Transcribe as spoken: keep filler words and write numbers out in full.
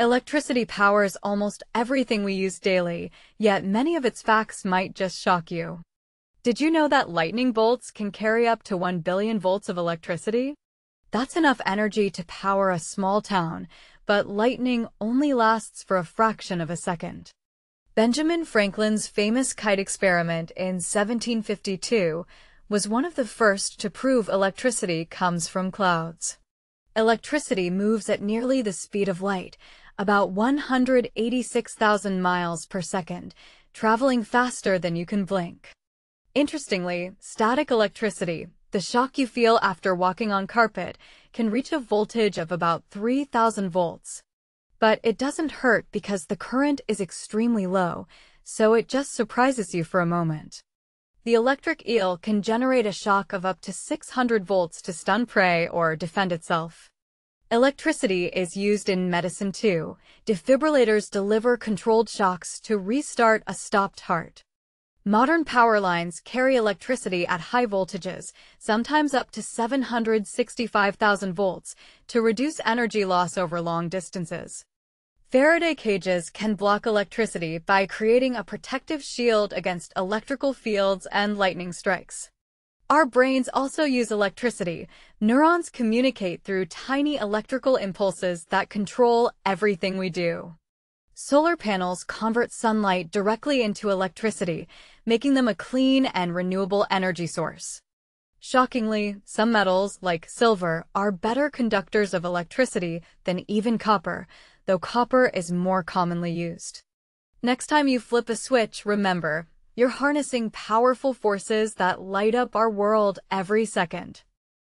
Electricity powers almost everything we use daily, yet many of its facts might just shock you. Did you know that lightning bolts can carry up to one billion volts of electricity? That's enough energy to power a small town, but lightning only lasts for a fraction of a second. Benjamin Franklin's famous kite experiment in seventeen fifty-two was one of the first to prove electricity comes from clouds. Electricity moves at nearly the speed of light, about one hundred eighty-six thousand miles per second, traveling faster than you can blink. Interestingly, static electricity, the shock you feel after walking on carpet, can reach a voltage of about three thousand volts. But it doesn't hurt because the current is extremely low, so it just surprises you for a moment. The electric eel can generate a shock of up to six hundred volts to stun prey or defend itself. Electricity is used in medicine too. Defibrillators deliver controlled shocks to restart a stopped heart. Modern power lines carry electricity at high voltages, sometimes up to seven hundred sixty-five thousand volts, to reduce energy loss over long distances. Faraday cages can block electricity by creating a protective shield against electrical fields and lightning strikes. Our brains also use electricity. Neurons communicate through tiny electrical impulses that control everything we do. Solar panels convert sunlight directly into electricity, making them a clean and renewable energy source. Shockingly, some metals, like silver, are better conductors of electricity than even copper, though copper is more commonly used. Next time you flip a switch, remember, you're harnessing powerful forces that light up our world every second.